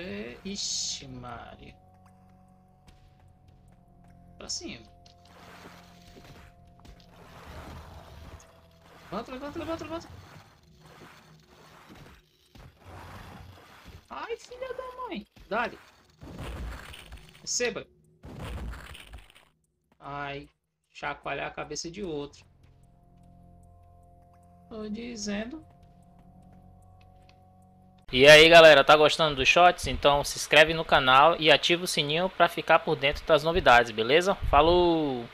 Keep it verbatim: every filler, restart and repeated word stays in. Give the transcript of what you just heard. É, ixi, Mari. Pra cima. Levanta, levanta, levanta, levanta. Ai, filha da mãe. Dá-lhe. Receba. Ai, chacoalhar a cabeça de outro. Tô dizendo. E aí galera, tá gostando dos shorts? Então se inscreve no canal e ativa o sininho pra ficar por dentro das novidades, beleza? Falou!